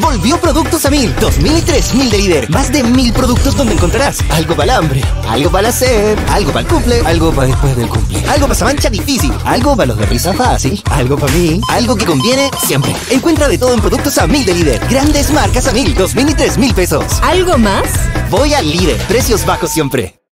Volvió Productos a 1000, 2000 y 3000 de Líder. Más de 1000 productos donde encontrarás algo para el hambre, algo para la sed, algo para el cumple, algo para después del cumple, algo para esa mancha difícil, algo para los de prisa fácil, algo para mí, algo que conviene siempre. Encuentra de todo en Productos a 1000 de Líder. Grandes marcas a 1000, 2000 y 3000 pesos. ¿Algo más? VoyAlLider. Precios bajos siempre.